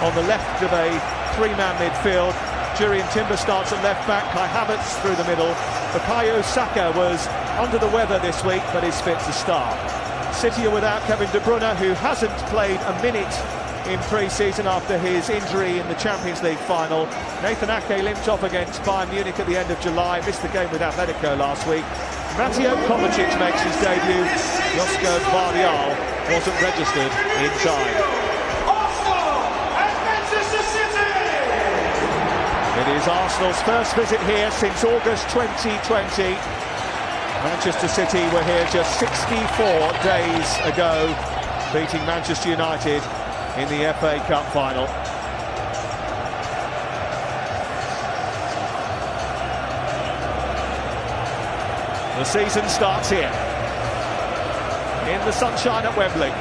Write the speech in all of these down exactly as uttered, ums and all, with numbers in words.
On the left of a three-man midfield, Jurrien Timber starts at left back, Kai Havertz through the middle. Bukayo Saka was under the weather this week, but is fit to start. City are without Kevin De Bruyne, who hasn't played a minute in pre-season after his injury in the Champions League final. Nathan Ake limped off against Bayern Munich at the end of July, missed the game with Atletico last week. Matteo Kovacic makes his debut. Josko Gvardiol wasn't registered in time. It is Arsenal's first visit here since August twenty twenty. Manchester City were here just sixty-four days ago, beating Manchester United in the F A Cup final. The season starts here, in the sunshine at Wembley.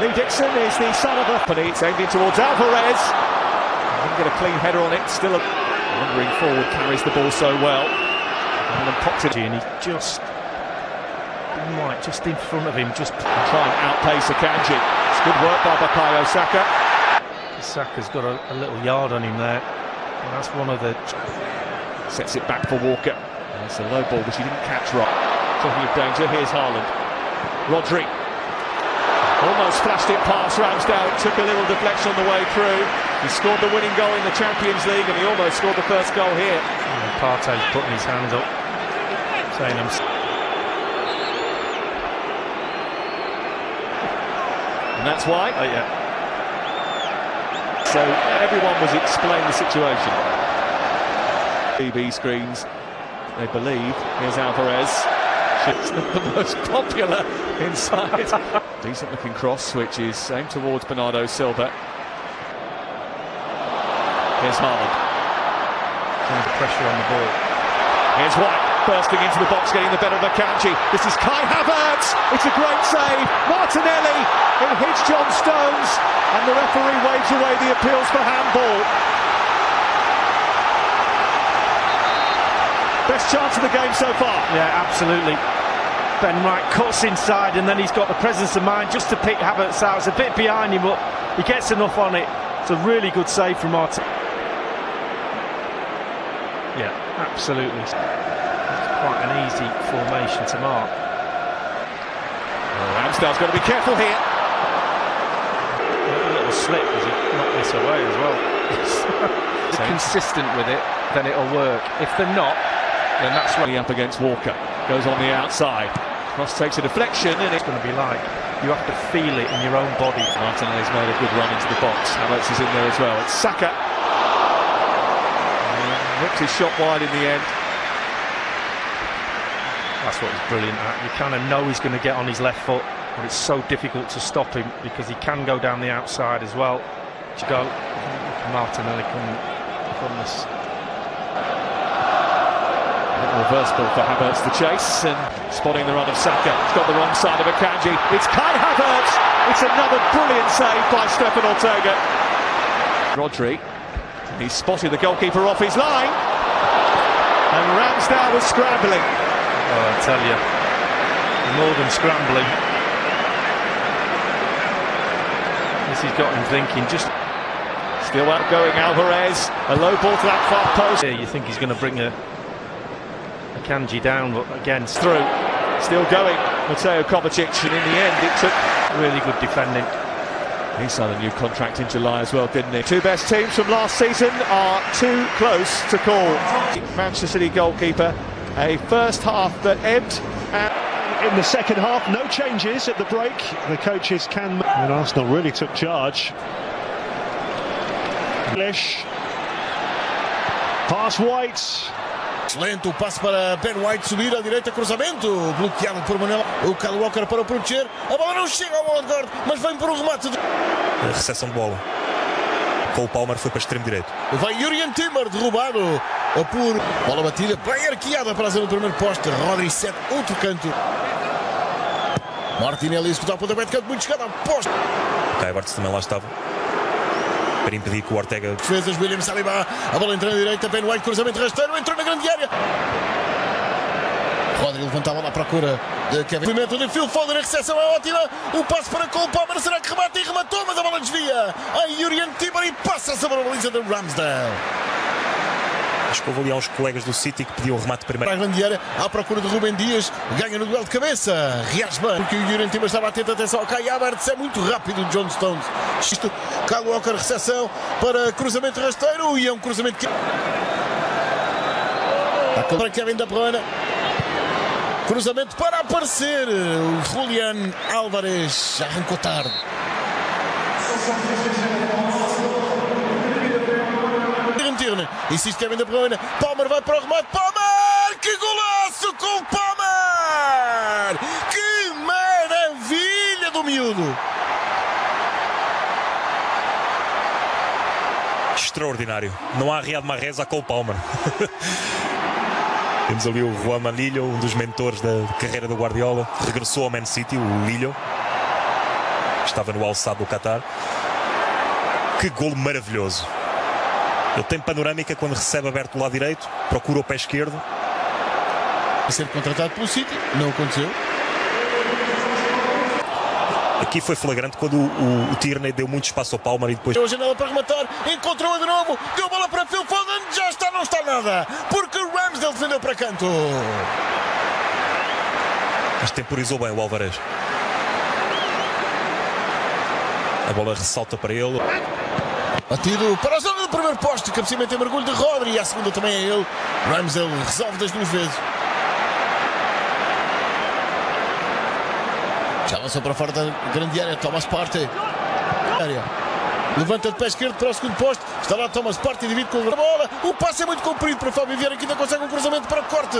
Lee Dixon is the son of a... But it's ended towards Alvarez. Didn't get a clean header on it, still a... wandering forward, carries the ball so well. And then popped it in, he just... right, just in front of him, just... And try and outpace Akanji. It's good work by Bukayo Saka. Saka's got a, a little yard on him there. And that's one of the... Sets it back for Walker. And it's a low ball, which he didn't catch right. Talking of danger, here's Haaland. Rodri. Almost flashed it past Ramsdale, took a little deflection on the way through. He scored the winning goal in the Champions League and he almost scored the first goal here. And Partey putting his hands up, saying I'm... And that's why? Oh, yeah. So everyone was explaining the situation. T V screens, they believe. Here's Alvarez. It's not the most popular inside. Decent looking cross, which is aimed towards Bernardo Silva. Here's Haaland. Trying to pressure on the ball. Here's White, bursting into the box, getting the better of Akanji. This is Kai Havertz. It's a great save. Martinelli, it hits John Stones, and the referee waves away the appeals for handball. Best chance of the game so far. Yeah, absolutely. Ben White cuts inside and then he's got the presence of mind just to pick Havertz out. It's a bit behind him, but he gets enough on it. It's a really good save from Martin. Yeah, absolutely. It's quite an easy formation to mark. Well, Ramsdale's got to be careful here. A little slip as he knocked this away as well. If they're consistent with it, then it'll work. If they're not, and that's really up against Walker. Goes on the outside. Cross takes a deflection, and it's going to be like you have to feel it in your own body. Martinelli's made a good run into the box. Havertz is in there as well. It's Saka. And ripped his shot wide in the end. That's what he's brilliant at. You kind of know he's going to get on his left foot, but it's so difficult to stop him because he can go down the outside as well. To go, Martinelli coming from this. Reverse ball for Havertz to chase, and spotting the run of Saka. It's got the wrong side of Akanji. It's Kai Havertz. It's another brilliant save by Stefan Ortega. Rodri, he spotted the goalkeeper off his line, and Ramsdale was scrambling. Oh, I tell you, more than scrambling. This has got him thinking. Just still outgoing Alvarez. A low ball to that far post. Yeah, you think he's going to bring a. Akanji down, but again, through, still going, Matteo Kovacic, and in the end it took really good defending. He signed a new contract in July as well, didn't he? Two best teams from last season are too close to call. Manchester City goalkeeper, a first half that ebbed. In the second half, no changes at the break, the coaches can... And Arsenal really took charge. English, pass White. Lento o passe para Ben White, subir à direita, cruzamento, bloqueado por Manuel. O Kyle Walker para proteger, a bola não chega ao Odegaard, mas vem para o remate. De... A recepção de bola. Cole Palmer foi para o extremo direito. Vai Jurrien Timber, derrubado por... Bola batida, bem arqueada para a zona do primeiro poste. Rodri sete, outro canto. Martinelli escutou o pontapé de canto, muito chegada ao poste. Kai Havertz também lá estava. Para impedir que o Ortega... Defesas, William Saliba, a bola entra na direita, Ben White, cruzamento rasteiro, entrou na grande área. Rodri levanta a bola à procura de Kevin... Movimento de Phil Foden, a recepção é ótima, o passo para Cole Palmer, será que remata? E rematou, mas... Jurrien Timber e passa sobre a baliza do Ramsdale. Escovou ali aos colegas do City que pediu o remate primeiro. Para a grande área, à procura de Rúben Dias, ganha no duelo de cabeça, reage bem, porque o Jurrien Timber estava atento, atenção ao Kai Havertz, é muito rápido o John Stones. Isto, Kyle Walker, recepção para cruzamento rasteiro e é um cruzamento que... Para Kevin De Bruyne, cruzamento para aparecer, o Julian Alvarez arrancou tarde. Insiste Kevin De Bruyne, Palmer vai para o remate, Palmer, que golaço com o Palmer, que maravilha do miúdo. Extraordinário, não há Riyad Mahrez, há Cole Palmer. Temos ali o Juan Manilho, um dos mentores da carreira do Guardiola, regressou ao Man City, o Lilho, estava no alçado do Qatar. Que golo maravilhoso! Ele tem panorâmica quando recebe aberto do lado direito, procura o pé esquerdo. A ser contratado pelo City, não aconteceu. Aqui foi flagrante quando o, o, o Tierney deu muito espaço ao Palmer e depois... Deu a janela para rematar, encontrou-a de novo, deu a bola para Phil Foden, já está, não está nada, porque o Ramsdale defendeu para canto. Mas temporizou bem o Alvarez. A bola ressalta para ele. Batido para a zona do primeiro posto, cabeceamento em mergulho de Rodri e a segunda também é ele. Ramsdale resolve das duas vezes. Já lançou para fora da grande área, Thomas Partey. Levanta de pé esquerdo para o segundo posto. Está lá Thomas Partey, divide com a bola. O passe é muito comprido para Fabio Vieira, que ainda consegue um cruzamento para o corte.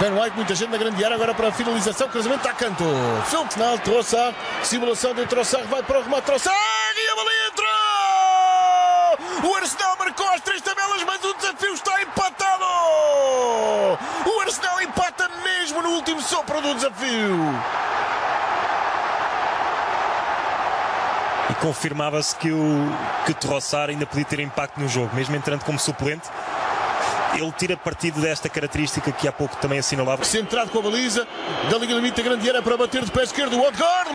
Ben White, muita gente na grande área, agora para a finalização, cruzamento a canto. Filme final, Trossard, simulação de Trossard, vai para o remate, Trossard e a bola entra! O Arsenal marcou as três tabelas, mas o desafio está empatado! O Arsenal empata mesmo no último sopro do desafio! E confirmava-se que o, que o Trossard ainda podia ter impacto no jogo, mesmo entrando como suplente. Ele tira partido desta característica que há pouco também assinalava. Centrado com a baliza, da linha limite da grande área para bater de pé esquerdo, o Odegaard.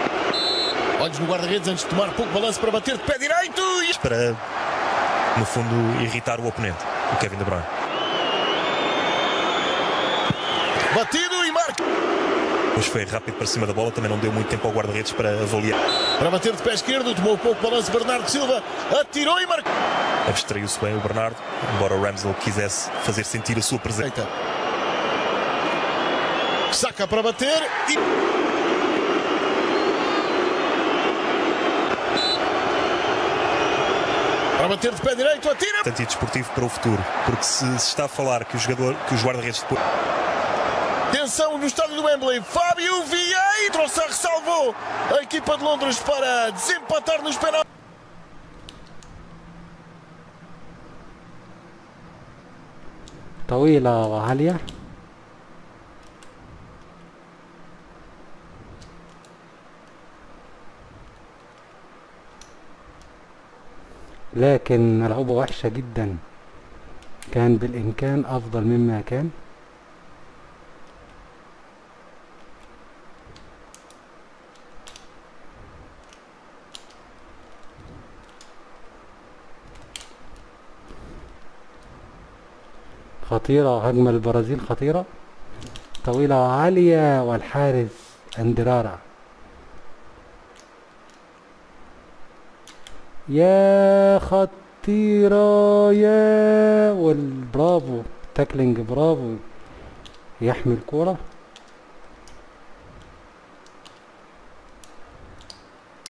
Olhos no guarda-redes antes de tomar pouco balanço para bater de pé direito. E... Para, no fundo, irritar o oponente, o Kevin De Bruyne. Batido e marca. Mas foi rápido para cima da bola, também não deu muito tempo ao guarda-redes para avaliar. Para bater de pé esquerdo, tomou um pouco de balanço Bernardo Silva, atirou e marcou. Abstraiu-se bem o Bernardo, embora o Ramsdale quisesse fazer sentir a sua presença. Eita. Saka para bater e... Para bater de pé direito, atira! Tanto desportivo para o futuro, porque se está a falar que o jogador, que os guarda-redes depois... Atenção no estádio do Wembley, Fábio Vieira, Trossard salvou a equipa de Londres para desempatar nos penaltis. طويلة وعالية. لكن ملعوبة وحشة جدا. كان بالإمكان أفضل مما كان. خطيرة هجمة البرازيل خطيرة طويلة وعالية والحارس اندرارا. يا خطيرة يا والبرافو تاكلينج برافو يحمي الكورة.